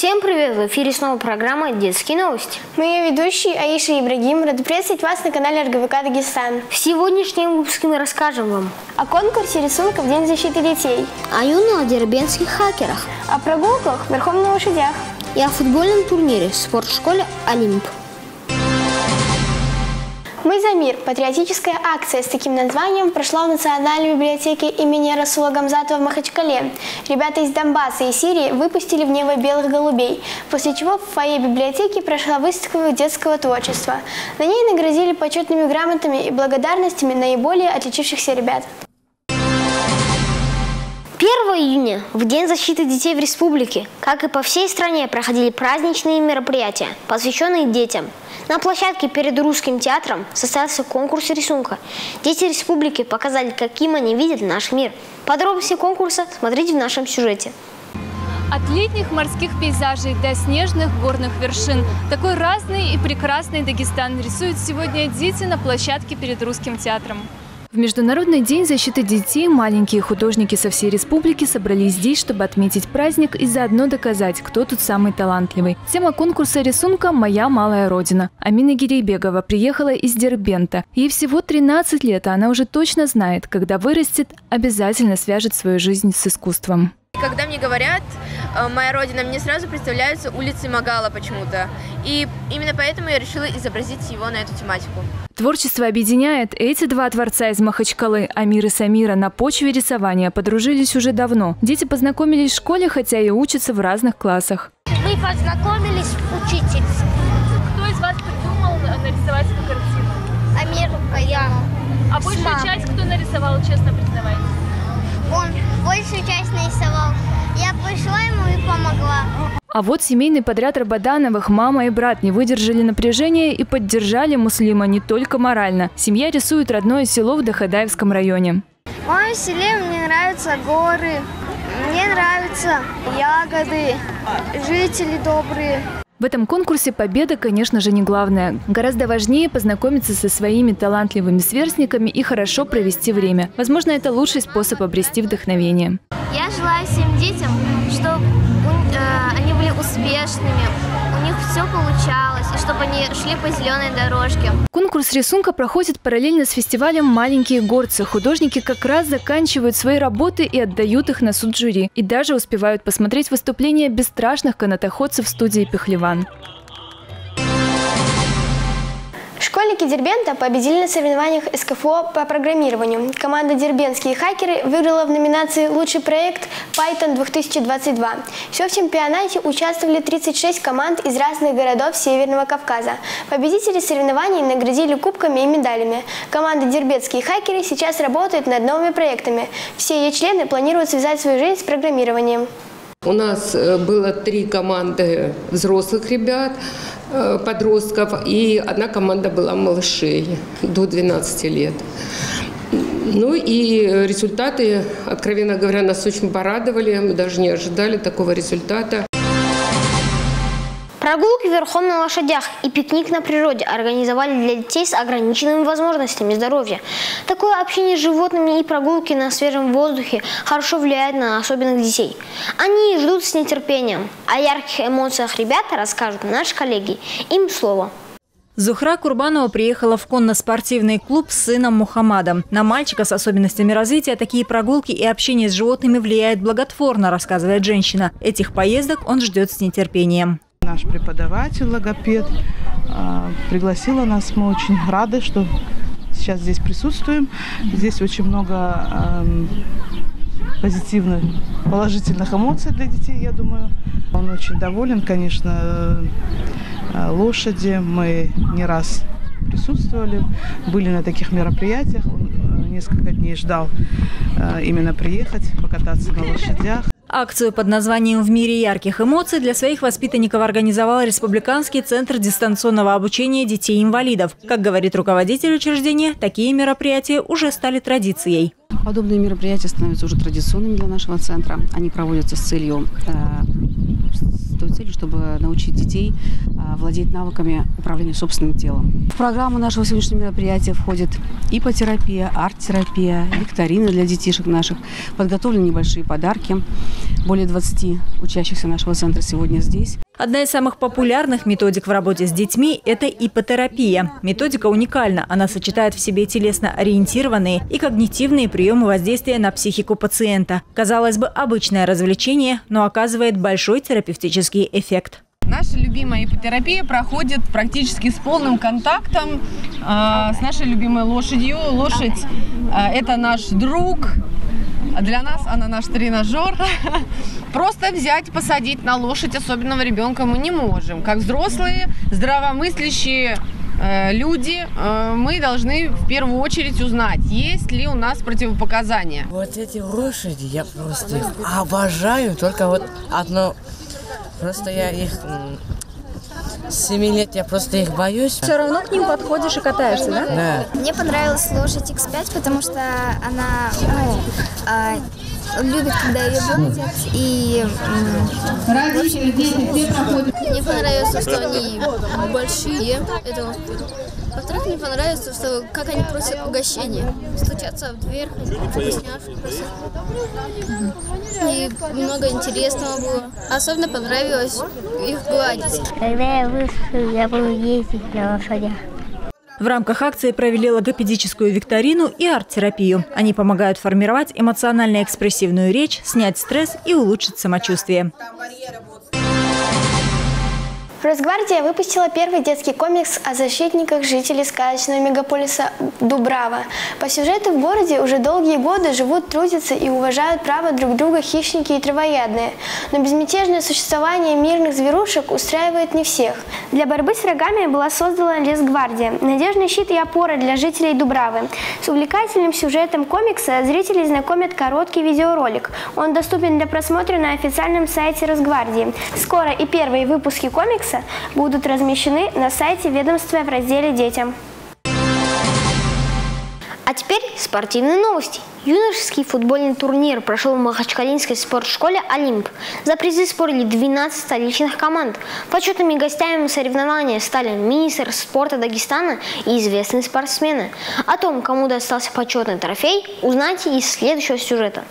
Всем привет! В эфире снова программа «Детские новости». Мы ее ведущие Аиша Ибрагим. Рады приветствовать вас на канале РГВК Дагестан. В сегодняшнем выпуске мы расскажем вам о конкурсе рисунков «День защиты детей», о юных дербентских хакерах, о прогулках верхом на лошадях и о футбольном турнире в спортшколе «Олимп». «Мы за мир» – патриотическая акция с таким названием прошла в Национальной библиотеке имени Расула Гамзатова в Махачкале. Ребята из Донбасса и Сирии выпустили в небо белых голубей, после чего в фойе библиотеки прошла выставка детского творчества. На ней наградили почетными грамотами и благодарностями наиболее отличившихся ребят. 1 июня, в День защиты детей в республике, как и по всей стране, проходили праздничные мероприятия, посвященные детям. На площадке перед Русским театром состоялся конкурс рисунка. Дети республики показали, каким они видят наш мир. Подробности конкурса смотрите в нашем сюжете. От летних морских пейзажей до снежных горных вершин. Такой разный и прекрасный Дагестан рисуют сегодня дети на площадке перед Русским театром. В Международный день защиты детей маленькие художники со всей республики собрались здесь, чтобы отметить праздник и заодно доказать, кто тут самый талантливый. Тема конкурса рисунка «Моя малая родина». Амина Гирейбегова приехала из Дербента. Ей всего 13 лет, а она уже точно знает, когда вырастет, обязательно свяжет свою жизнь с искусством. Когда мне говорят «моя родина», мне сразу представляются улицы Магала почему-то. И именно поэтому я решила изобразить его на эту тематику. Творчество объединяет. Эти два творца из Махачкалы, Амир и Самира, на почве рисования подружились уже давно. Дети познакомились в школе, хотя и учатся в разных классах. Мы познакомились в учительстве. Кто из вас придумал нарисовать эту картину? Амир, а я. А большую часть кто нарисовал, честно признавайтесь? Он большую часть нарисовал. Я пришла ему и помогла. А вот семейный подряд Рабадановых мама и брат не выдержали напряжения и поддержали Муслима не только морально. Семья рисует родное село в Дахадаевском районе. В моем селе мне нравятся горы, мне нравятся ягоды, жители добрые. В этом конкурсе победа, конечно же, не главное. Гораздо важнее познакомиться со своими талантливыми сверстниками и хорошо провести время. Возможно, это лучший способ обрести вдохновение. Я желаю всем детям, чтобы они были успешными, у них все получалось, и чтобы они шли по зеленой дорожке. Конкурс рисунка проходит параллельно с фестивалем «Маленькие горцы». Художники как раз заканчивают свои работы и отдают их на суд жюри. И даже успевают посмотреть выступления бесстрашных канатоходцев студии «Пехлеван». Школьники Дербента победили на соревнованиях СКФО по программированию. Команда «Дербенские хакеры» выиграла в номинации «Лучший проект Python 2022». Все в чемпионате участвовали 36 команд из разных городов Северного Кавказа. Победители соревнований наградили кубками и медалями. Команда «Дербенские хакеры» сейчас работает над новыми проектами. Все ее члены планируют связать свою жизнь с программированием. У нас было 3 команды взрослых ребят, подростков, и одна команда была малышей до 12 лет. Ну и результаты, откровенно говоря, нас очень порадовали, мы даже не ожидали такого результата. Прогулки верхом на лошадях и пикник на природе организовали для детей с ограниченными возможностями здоровья. Такое общение с животными и прогулки на свежем воздухе хорошо влияет на особенных детей. Они ждут с нетерпением. О ярких эмоциях ребята расскажут наши коллеги. Им слово. Зухра Курбанова приехала в конно-спортивный клуб с сыном Мухаммадом. На мальчика с особенностями развития такие прогулки и общение с животными влияет благотворно, рассказывает женщина. Этих поездок он ждет с нетерпением. Наш преподаватель, логопед, пригласила нас. Мы очень рады, что сейчас здесь присутствуем. Здесь очень много позитивных, положительных эмоций для детей, я думаю. Он очень доволен, конечно, лошади. Мы не раз присутствовали, были на таких мероприятиях. Он несколько дней ждал именно приехать, покататься на лошадях. Акцию под названием «В мире ярких эмоций» для своих воспитанников организовал Республиканский центр дистанционного обучения детей-инвалидов. Как говорит руководитель учреждения, такие мероприятия уже стали традицией. Подобные мероприятия становятся уже традиционными для нашего центра. Они проводятся с той целью, чтобы научить детей владеть навыками управления собственным телом. В программу нашего сегодняшнего мероприятия входит иппотерапия, арт-терапия, викторины для детишек наших. Подготовлены небольшие подарки. Более 20 учащихся нашего центра сегодня здесь. Одна из самых популярных методик в работе с детьми – это иппотерапия. Методика уникальна. Она сочетает в себе телесно-ориентированные и когнитивные приемы воздействия на психику пациента. Казалось бы, обычное развлечение, но оказывает большой терапевтический эффект. Наша любимая иппотерапия проходит практически с полным контактом с нашей любимой лошадью. Лошадь – это наш друг. Для нас она наш тренажер. Просто взять, посадить на лошадь особенного ребенка мы не можем. Как взрослые, здравомыслящие люди, мы должны в первую очередь узнать, есть ли у нас противопоказания. Вот эти лошади, я просто их обожаю, только вот одно... Просто я их... С 7 лет я просто их боюсь. Все равно к ним подходишь и катаешься, да? Да. Мне понравилась лошадь X5, потому что она любит, когда ее гладят. И, в общем, мне понравилось, что они большие. Во-вторых, мне понравилось, что как они просят угощения. Стучатся в дверь, вкусняшки просят. И много интересного было. Особенно понравилось их гладить. Когда я вырасту, я буду ездить на лошадях. В рамках акции провели логопедическую викторину и арт-терапию. Они помогают формировать эмоционально-экспрессивную речь, снять стресс и улучшить самочувствие. Росгвардия выпустила первый детский комикс о защитниках жителей сказочного мегаполиса Дубрава. По сюжету в городе уже долгие годы живут, трудятся и уважают право друг друга хищники и травоядные. Но безмятежное существование мирных зверушек устраивает не всех. Для борьбы с врагами была создана Лесгвардия – надежный щит и опора для жителей Дубравы. С увлекательным сюжетом комикса зрителей знакомят короткий видеоролик. Он доступен для просмотра на официальном сайте Росгвардии. Скоро и первые выпуски комикса будут размещены на сайте ведомства в разделе «Детям». А теперь спортивные новости. Юношеский футбольный турнир прошел в махачкалинской спортшколе «Олимп». За призы спорили 12 столичных команд. Почетными гостями соревнования стали министр спорта Дагестана и известные спортсмены. О том, кому достался почетный трофей, узнаете из следующего сюжета.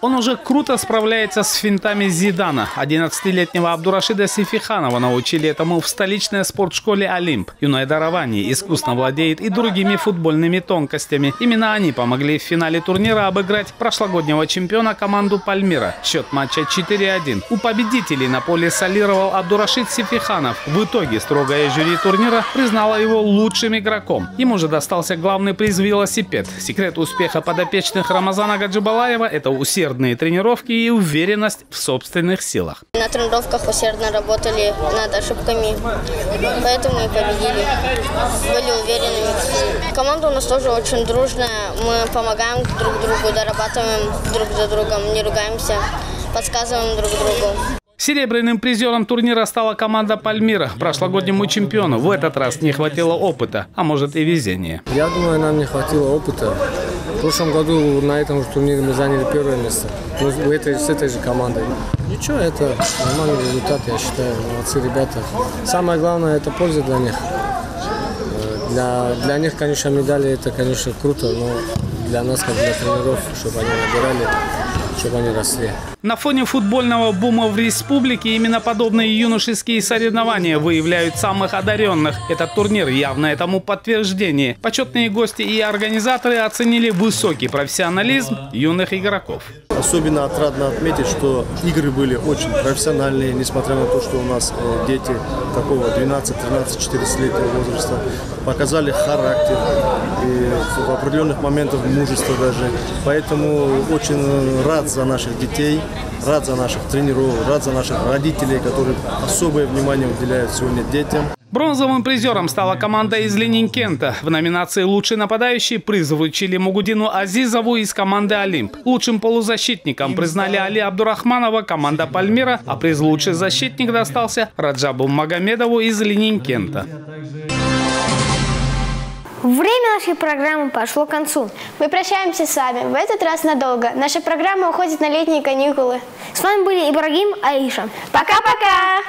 Он уже круто справляется с финтами Зидана. 11-летнего Абдурашида Сифиханова научили этому в столичной спортшколе «Олимп». Юное дарование искусно владеет и другими футбольными тонкостями. Именно они помогли в финале турнира обыграть прошлогоднего чемпиона команду «Пальмира». Счет матча 4-1. У победителей на поле солировал Абдурашид Сифиханов. В итоге строгое жюри турнира признало его лучшим игроком. Ему же достался главный приз – велосипед. Секрет успеха подопечных Рамазана Гаджабалаева – это усердные тренировки и уверенность в собственных силах. На тренировках усердно работали над ошибками, поэтому и победили. Были уверенными. Команда у нас тоже очень дружная. Мы помогаем друг другу, дорабатываем друг за другом, не ругаемся, подсказываем друг другу. Серебряным призером турнира стала команда «Пальмира». Прошлогоднему чемпиону в этот раз не хватило опыта, а может и везения. Я думаю, нам не хватило опыта. В прошлом году на этом же турнире мы заняли первое место. Но с этой же командой. Ничего, это нормальный результат, я считаю. Молодцы ребята. Самое главное – это польза для них. Для них, конечно, медали – это, конечно, круто, но для нас, как для тренеров, чтобы они набирали, чтобы они росли. На фоне футбольного бума в республике именно подобные юношеские соревнования выявляют самых одаренных. Этот турнир явно этому подтверждение. Почетные гости и организаторы оценили высокий профессионализм юных игроков. Особенно отрадно отметить, что игры были очень профессиональные, несмотря на то, что у нас дети такого 12-13-14-летнего возраста показали характер и в определенных моментах мужество даже. Поэтому очень рад за наших детей. Рад за наших тренеров, рад за наших родителей, которые особое внимание уделяют сегодня детям. Бронзовым призером стала команда из Ленинкента. В номинации «Лучший нападающий» приз вручили Мугудину Азизову из команды «Олимп». Лучшим полузащитником признали Али Абдурахманова, команда «Пальмира», а приз «Лучший защитник» достался Раджабу Магомедову из Ленинкента. Время нашей программы пошло к концу. Мы прощаемся с вами в этот раз надолго. Наша программа уходит на летние каникулы. С вами были Ибрагим, Аиша. Пока-пока!